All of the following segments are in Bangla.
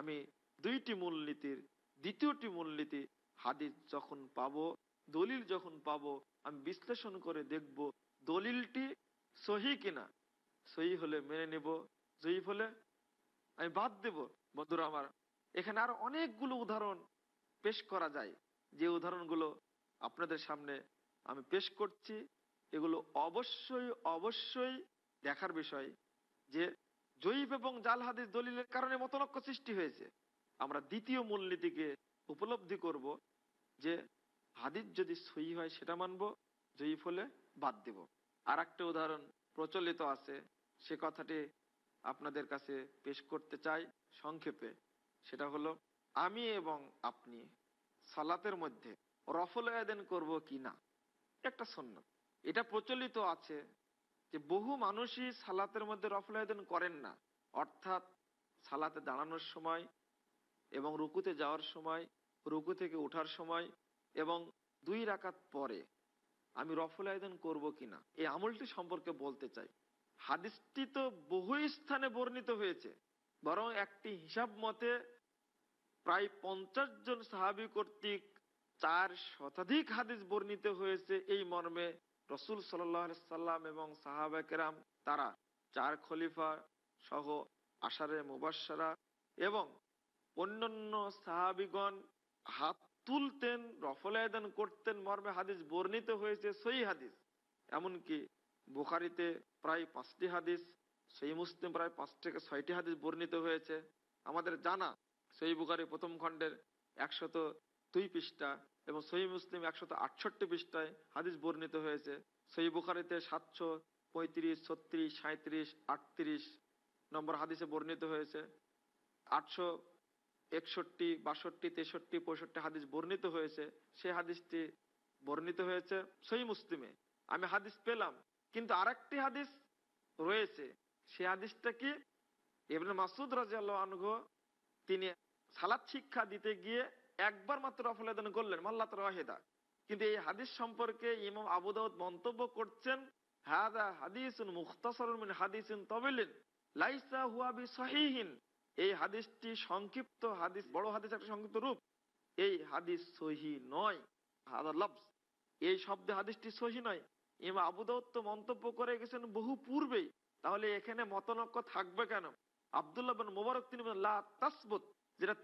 আমি দুইটি মূলনীতির দ্বিতীয়টি মূলনীতি হাদিস যখন পাবো দলিল যখন পাবো আমি বিশ্লেষণ করে দেখব দলিলটি সহি কিনা, সহি হলে মেনে নেব, জয়ীফ হলে আমি বাদ দেব। বন্ধুরা আমার এখানে আরো অনেকগুলো উদাহরণ পেশ করা যায়, যে উদাহরণগুলো আপনাদের সামনে আমি পেশ করছি এগুলো অবশ্যই অবশ্যই দেখার বিষয় যে জয়ীফ এবং জাল হাদিস দলিলের কারণে মতনৈক্য সৃষ্টি হয়েছে। আমরা দ্বিতীয় মূলনীতিকে উপলব্ধি করব যে হাদিস যদি সহি হয় সেটা মানব, জয়ীফ হলে বাদ দেব। আর একটা উদাহরণ প্রচলিত আছে, সে কথাটি আপনাদের কাছে পেশ করতে চাই সংক্ষেপে। সেটা হলো আমি এবং আপনি সালাতের মধ্যে রফউল ইয়াদাইন করব কি না, একটা সুন্নাত। এটা প্রচলিত আছে যে বহু মানুষই সালাতের মধ্যে রফউল ইয়াদাইন করেন না, অর্থাৎ সালাতে দাঁড়ানোর সময় এবং রুকুতে যাওয়ার সময়, রুকু থেকে ওঠার সময় এবং 2 রাকাত পরে আমি রফউল ইয়াদাইন করব কি না, এই আমলটি সম্পর্কে বলতে চাই। হাদিসটি তো বহু স্থানে বর্ণিত হয়েছে, বরং একটি হিসাব মতে প্রায় 50 জন সাহাবী কর্তৃক 4 শতাধিক হাদিস বর্ণিত হয়েছে। এই মর্মে রাসূল সাল্লাল্লাহু আলাইহি সাল্লাম এবং সাহাবা কেরাম তারা 4 খলিফা সহ আশারে মুবাশশারা এবং অন্যান্য সাহাবীগণ হাত তুলতেন, রফউল ইয়াদাইন করতেন মর্মে হাদিস বর্ণিত হয়েছে, সহিহ হাদিস। এমনকি বুখারীতে প্রায় 5টি হাদিস, সহিহ মুসলিম প্রায় 5 থেকে 6টি হাদিস বর্ণিত হয়েছে। আমাদের জানা সহিহ বুখারী প্রথম খণ্ডের 102 পৃষ্ঠা এবং সহিহ মুসলিম 168 পৃষ্ঠায় হাদিস বর্ণিত হয়েছে। সহিহ বুখারীতে 735, 36, 37, 38 নম্বর হাদিসে বর্ণিত হয়েছে। 861, 62, 63, 65 হাদিস বর্ণিত হয়েছে। সে হাদিসটি বর্ণিত হয়েছে সহিহ মুসলিমে। আমি হাদিস পেলাম, কিন্তু আরেকটি হাদিস রয়েছে, সে হাদিসটা কি ইবনে মাসউদ রাদিয়াল্লাহু আনহু তিনি সালাত শিক্ষা দিতে গিয়ে একবার মাত্র রফউল ইয়াদাইন করলেন, মাল্লাতার ওয়াহিদা। কিন্তু এই হাদিস সম্পর্কে ইমাম আবু দাউদ মন্তব্য করছেন হাযা হাদিসুন মুখতাসারুন মিন হাদিসিন তাবিলিন লাইসা হুয়া বিসহিহিন, এই হাদিসটি সংক্ষিপ্ত হাদিস, বড় হাদিস একটা সংক্ষিপ্ত রূপ, এই হাদিস সহি নয়। হাযা লফজ, এই শব্দে হাদিসটি সহি নয়, ইমাম আবু দাউদ তো মন্তব্য করে গেছেন বহু পূর্বেই, তাহলে এখানে মতনৈক্য থাকবে কেন? আব্দুল্লাহ বিন মুবারক তিনি বলেন লা তাসবুত, যেটা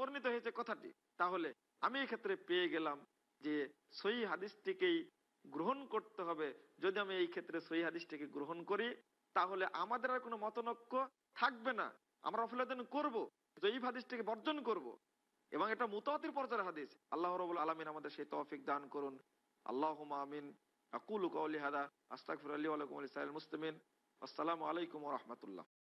বর্ণিত হয়েছে কথাটি। তাহলে আমি এই ক্ষেত্রে পেয়ে গেলাম যে সহিহ হাদিসটিকেই গ্রহণ করতে হবে। যদি আমি এই ক্ষেত্রে সহিহ হাদিসটিকে গ্রহণ করি তাহলে আমাদের আর কোনো মতনৈক্য থাকবে না, আমরা রফউল ইয়াদাইন করব, জয়ীফ হাদিসটিকে বর্জন করব। এবং এটা মুতাওয়াতির পর্যায়ের হাদিস। আল্লাহ রাব্বুল আলামিন আমাদের সেই তৌফিক দান করুন। আল্লাহুম্মা আমিন। আকুলু কাওলি হাযা আস্তাগফিরুল্লাহি ওয়া লাকুম ওয়া লিসাইরিল মুসলিমিন। আসসালামু আলাইকুম ওয়া রাহমাতুল্লাহ।